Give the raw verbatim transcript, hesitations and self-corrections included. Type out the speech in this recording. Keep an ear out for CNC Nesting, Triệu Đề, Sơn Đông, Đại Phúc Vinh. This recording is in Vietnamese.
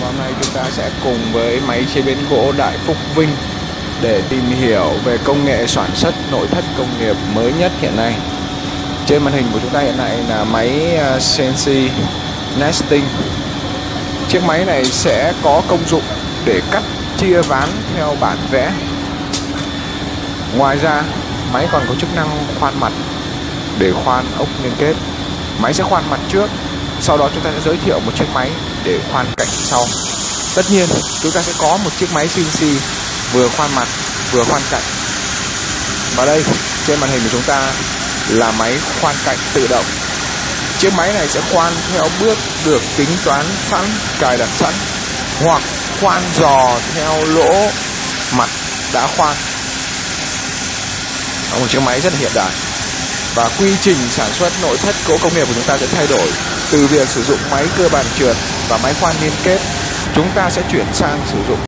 Và hôm nay chúng ta sẽ cùng với máy chế biến gỗ Đại Phúc Vinh để tìm hiểu về công nghệ sản xuất nội thất công nghiệp mới nhất hiện nay. Trên màn hình của chúng ta hiện nay là máy xê en xê Nesting. Chiếc máy này sẽ có công dụng để cắt chia ván theo bản vẽ. Ngoài ra, máy còn có chức năng khoan mặt để khoan ốc liên kết. Máy sẽ khoan mặt trước, sau đó chúng ta sẽ giới thiệu một chiếc máy để khoan cạnh sau. Tất nhiên, chúng ta sẽ có một chiếc máy xê en xê vừa khoan mặt vừa khoan cạnh. Và đây, trên màn hình của chúng ta là máy khoan cạnh tự động. Chiếc máy này sẽ khoan theo bước được tính toán sẵn, cài đặt sẵn, hoặc khoan dò theo lỗ mặt đã khoan. Đó là một chiếc máy rất là hiện đại. Và quy trình sản xuất nội thất gỗ công nghiệp của chúng ta sẽ thay đổi từ việc sử dụng máy cơ bản trượt và máy khoan liên kết, chúng ta sẽ chuyển sang sử dụng